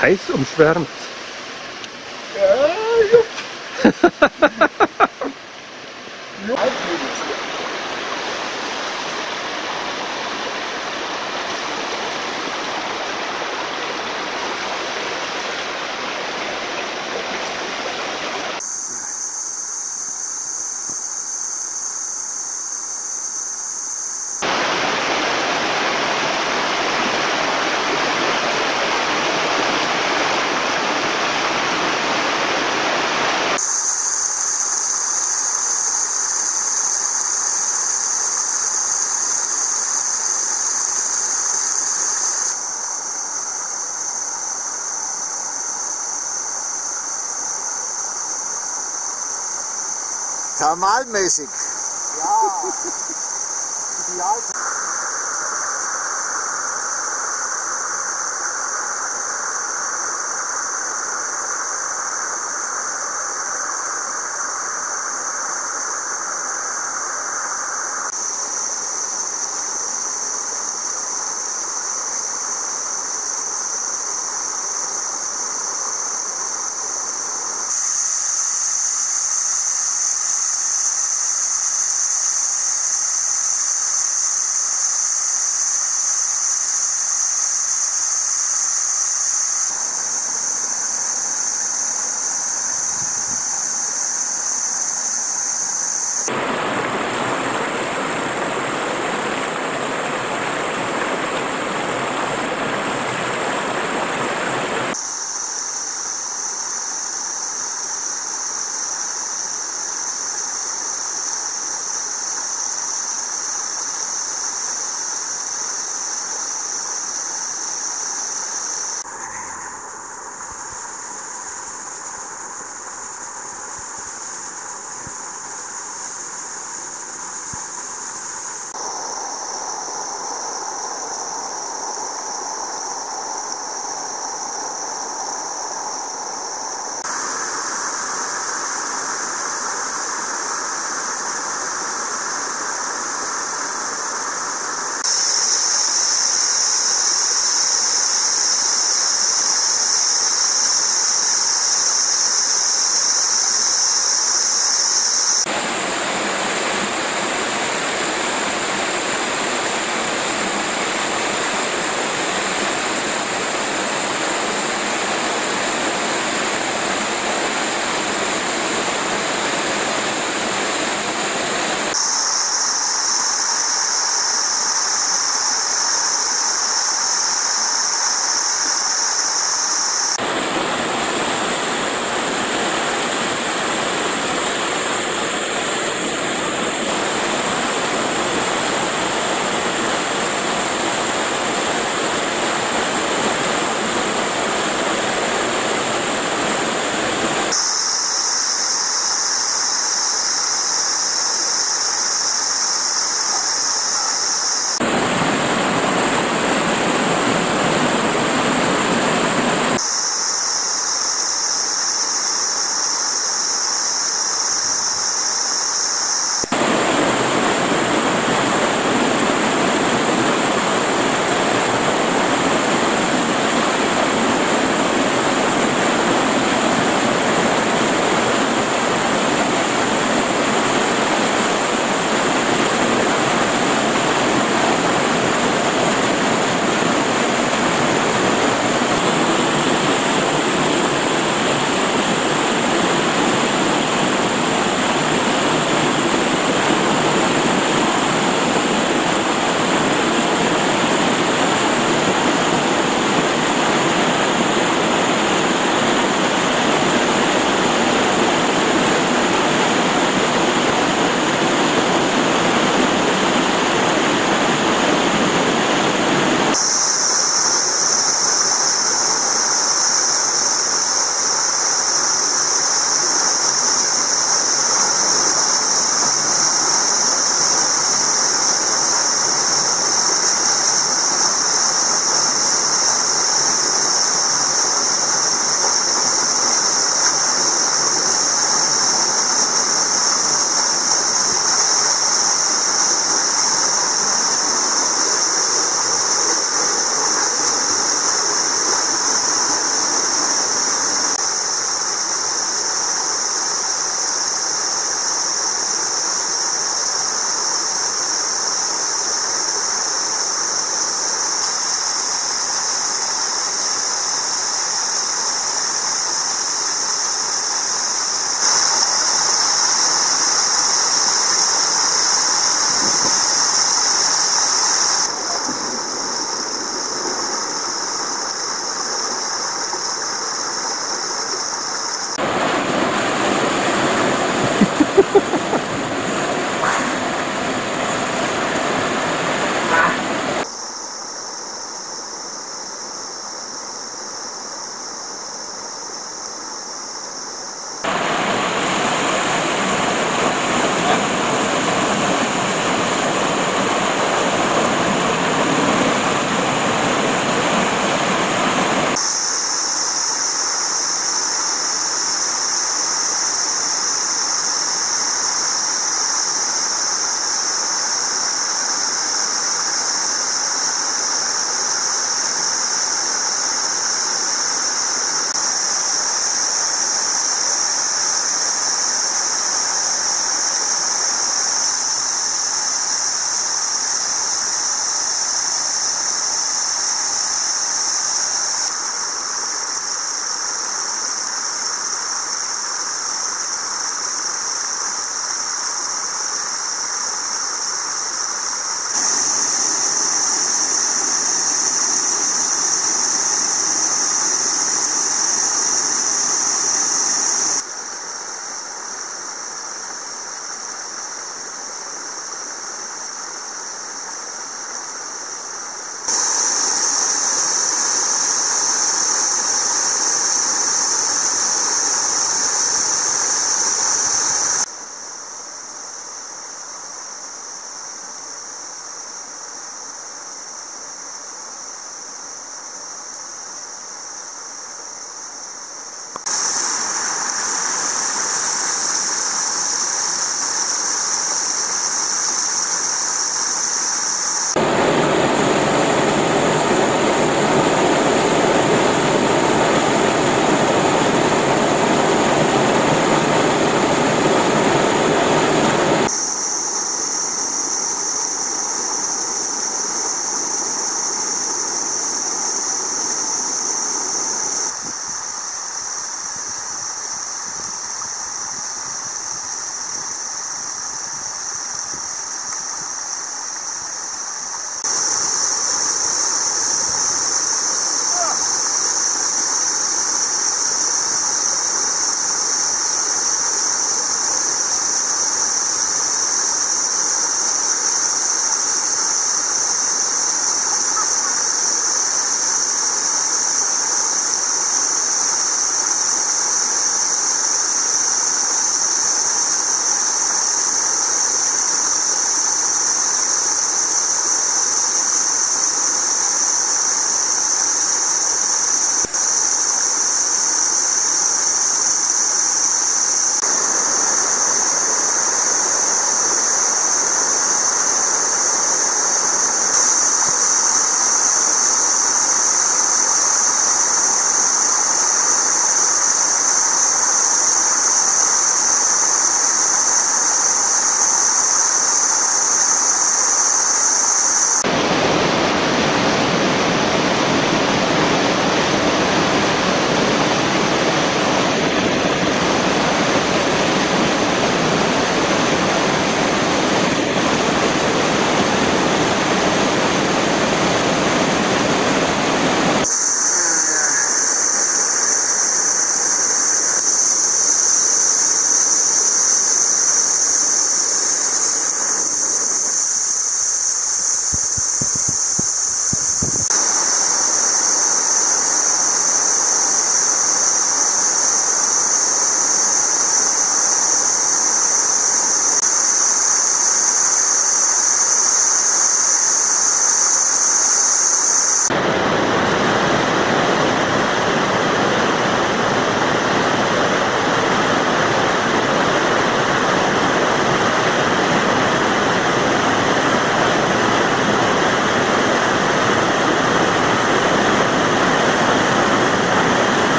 heiß umschwärmt. Ja, jupp. Thermalmäßig. Ja. Ideal.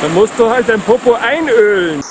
Dann musst du halt dein Popo einölen.